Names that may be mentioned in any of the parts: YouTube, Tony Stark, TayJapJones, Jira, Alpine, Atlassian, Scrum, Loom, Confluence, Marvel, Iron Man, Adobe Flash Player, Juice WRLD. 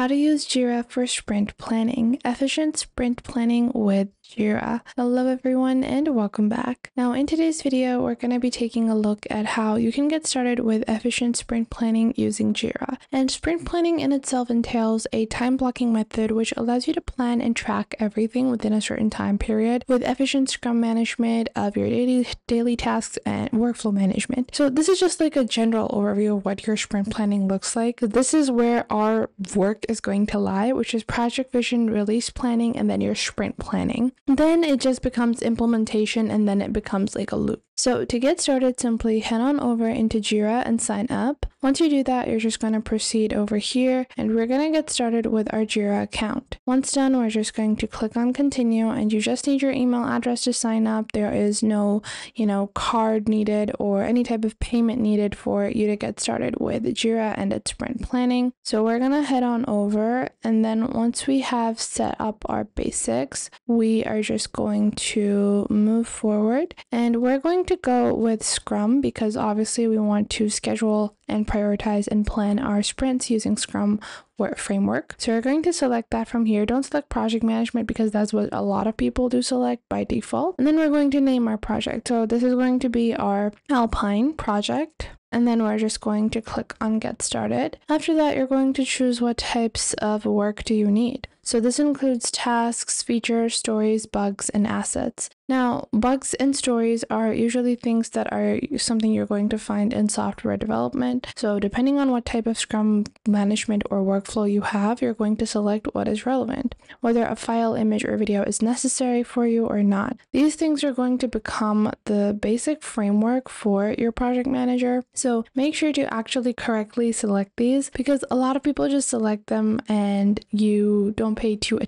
How to use Jira for sprint planning. Efficient sprint planning with Jira. Hello everyone and welcome back. Now in today's video, we're going to be taking a look at how you can get started with efficient sprint planning using Jira. And sprint planning in itself entails a time blocking method which allows you to plan and track everything within a certain time period with efficient scrum management of your daily tasks and workflow management. So this is just like a general overview of what your sprint planning looks like. This is where our work is going to lie, which is project vision, release planning, and then your sprint planning. Then it just becomes implementation, and then it becomes like a loop. So to get started, simply head on over into Jira and sign up. Once you do that, you're just going to proceed over here, and we're going to get started with our Jira account. Once done, we're just going to click on continue, and you just need your email address to sign up. There is no, card needed or any type of payment needed for you to get started with Jira and its sprint planning. So we're going to head on over, and then once we have set up our basics, we are just going to move forward, and we're going to go with Scrum because obviously we want to schedule and prioritize and plan our sprints using Scrum framework. So we're going to select that from here. Don't select project management because that's what a lot of people do select by default. And then we're going to name our project. So this is going to be our Alpine project. And then we're just going to click on get started. After that, you're going to choose what types of work do you need. So this includes tasks, features, stories, bugs, and assets. Now, bugs and stories are usually things that are something you're going to find in software development. So depending on what type of Scrum management or workflow you have, you're going to select what is relevant, whether a file, image, or video is necessary for you or not. These things are going to become the basic framework for your project manager. So make sure to actually correctly select these because a lot of people just select them and you don't pay too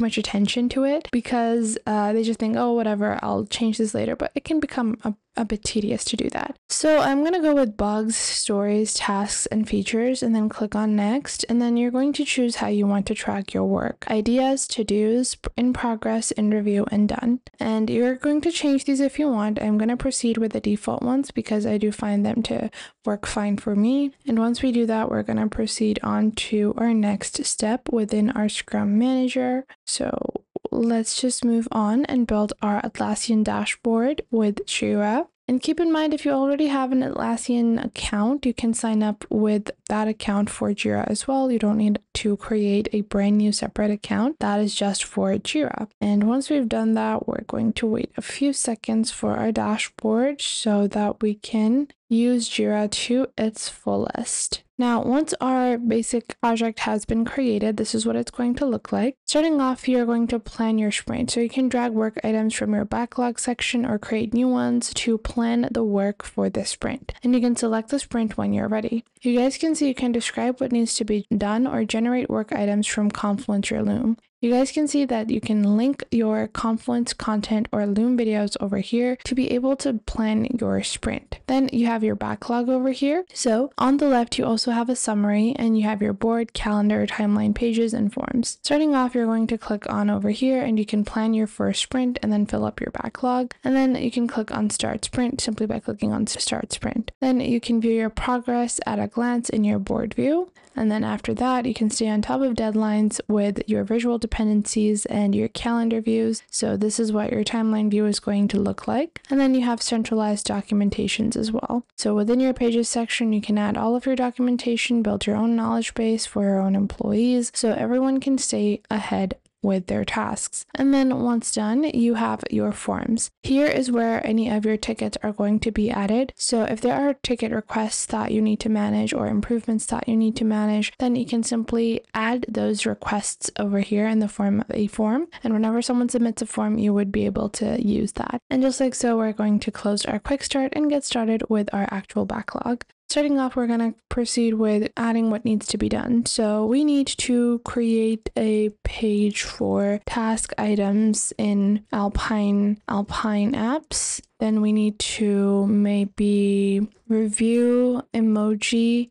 much attention to it because they just think, oh, whatever, I'll change this later, but it can become a bit tedious to do that. So I'm going to go with bugs, stories, tasks, and features, and then click on next. And then you're going to choose how you want to track your work: ideas, to-dos, in progress, in review, and done. And you're going to change these if you want. I'm going to proceed with the default ones because I do find them to work fine for me. And once we do that, we're going to proceed on to our next step within our Scrum Manager. So let's just move on and build our Atlassian dashboard with Jira. And keep in mind, if you already have an Atlassian account, you can sign up with that account for Jira as well. You don't need to create a brand new separate account. That is just for Jira. And once we've done that, we're going to wait a few seconds for our dashboard so that we can use Jira to its fullest. Now, once our basic project has been created, this is what it's going to look like. Starting off, you're going to plan your sprint. So you can drag work items from your backlog section or create new ones to plan the work for this sprint. And you can select the sprint when you're ready. You guys can see you can describe what needs to be done or generate work items from Confluence or Loom. You guys can see that you can link your Confluence content or Loom videos over here to be able to plan your sprint. Then you have your backlog over here. So on the left, you also have a summary and you have your board, calendar, timeline, pages, and forms. Starting off, you're going to click on over here and you can plan your first sprint and then fill up your backlog. And then you can click on start sprint simply by clicking on start sprint. Then you can view your progress at a glance in your board view. And then after that, you can stay on top of deadlines with your visual dependencies and your calendar views. So this is what your timeline view is going to look like. And then you have centralized documentations as well. So within your pages section, you can add all of your documentation, build your own knowledge base for your own employees so everyone can stay ahead with their tasks. And then once done, you have your forms. Here is where any of your tickets are going to be added. So if there are ticket requests that you need to manage or improvements that you need to manage, then you can simply add those requests over here in the form of a form. And whenever someone submits a form, you would be able to use that. And just like so, we're going to close our quick start and get started with our actual backlog. Starting off, we're going to proceed with adding what needs to be done. So we need to create a page for task items in Alpine apps. Then we need to maybe review emoji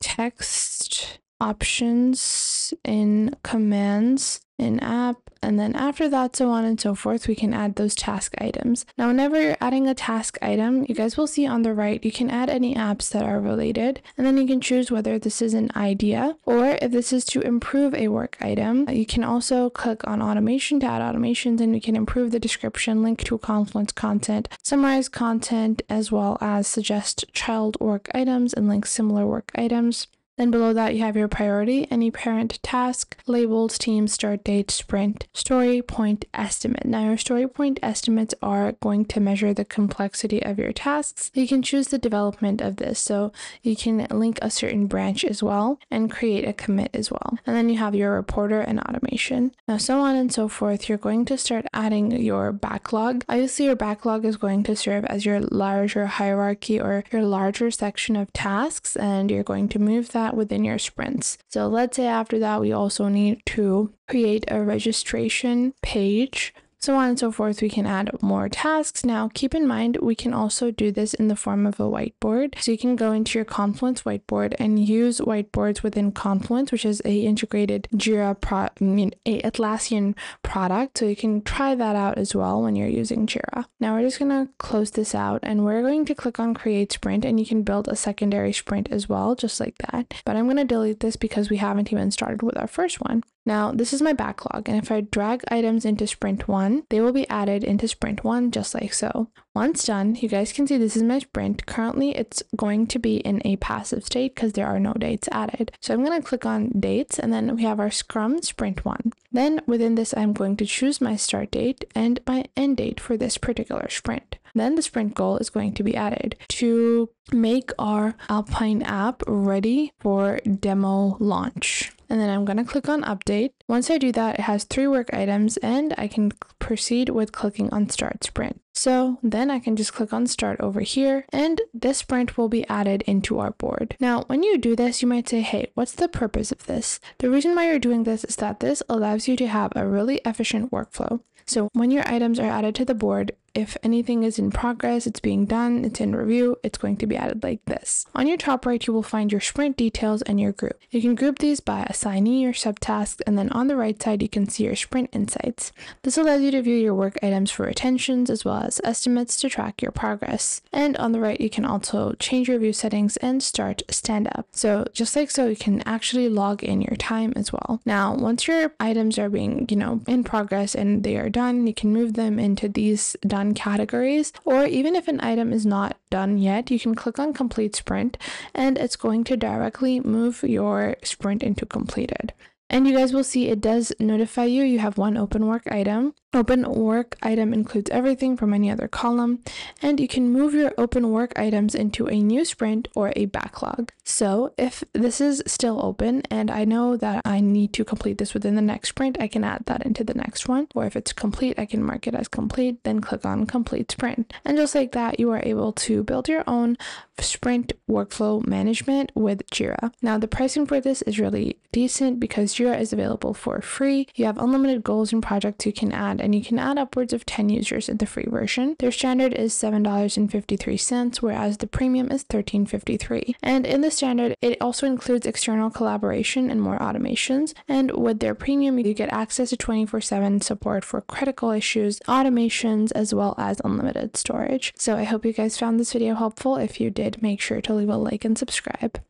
text options use in commands in app, and then after that, so on and so forth, we can add those task items. Now, whenever you're adding a task item, you guys will see on the right, you can add any apps that are related, and then you can choose whether this is an idea or if this is to improve a work item. You can also click on automation to add automations, and we can improve the description, link to Confluence content, summarize content, as well as suggest child work items and link similar work items. Then below that, you have your priority, any parent task, labels, team, start date, sprint, story point estimate. Now, your story point estimates are going to measure the complexity of your tasks. You can choose the development of this, so you can link a certain branch as well and create a commit as well. And then you have your reporter and automation. Now, so on and so forth, you're going to start adding your backlog. Obviously, your backlog is going to serve as your larger hierarchy or your larger section of tasks, and you're going to move that within your sprints. So let's say after that, we also need to create a registration page, so on and so forth. We can add more tasks. Now, keep in mind, we can also do this in the form of a whiteboard. So you can go into your Confluence whiteboard and use whiteboards within Confluence, which is an integrated Jira Atlassian product. So you can try that out as well when you're using Jira. Now we're just going to close this out, and we're going to click on create sprint, and you can build a secondary sprint as well, just like that. But I'm going to delete this because we haven't even started with our first one. Now, this is my backlog, and if I drag items into sprint 1, they will be added into sprint 1, just like so. Once done, you guys can see this is my sprint. Currently, it's going to be in a passive state because there are no dates added. So I'm going to click on dates, and then we have our Scrum sprint 1. Then within this, I'm going to choose my start date and my end date for this particular sprint. Then the sprint goal is going to be added to make our Alpine app ready for demo launch. And then I'm going to click on update. Once I do that, it has 3 work items, and I can proceed with clicking on start sprint. So then I can just click on start over here, and this sprint will be added into our board. Now, when you do this, you might say, hey, what's the purpose of this? The reason why you're doing this is that this allows you to have a really efficient workflow. So when your items are added to the board, if anything is in progress, it's being done, it's in review, it's going to be added like this. On your top right, you will find your sprint details and your group. You can group these by assignee or subtasks, and then on the right side, you can see your sprint insights. This allows you to view your work items for retentions as well as estimates to track your progress. And on the right, you can also change your view settings and start stand up. So just like so, you can actually log in your time as well. Now, once your items are being, in progress and they are done, you can move them into these done categories, or even if an item is not done yet, you can click on complete sprint, and it's going to directly move your sprint into completed. And you guys will see it does notify you. You have one open work item. Open work item includes everything from any other column, and you can move your open work items into a new sprint or a backlog. So if this is still open and I know that I need to complete this within the next sprint, I can add that into the next one, or if it's complete, I can mark it as complete, then click on complete sprint. And just like that, you are able to build your own sprint workflow management with Jira. Now, the pricing for this is really decent because Jira is available for free. You have unlimited goals and projects you can add, and you can add upwards of 10 users in the free version. Their standard is $7.53, whereas the premium is $13.53. And in the standard, it also includes external collaboration and more automations. And with their premium, you get access to 24/7 support for critical issues, automations, as well as unlimited storage. So I hope you guys found this video helpful. If you did, make sure to leave a like and subscribe.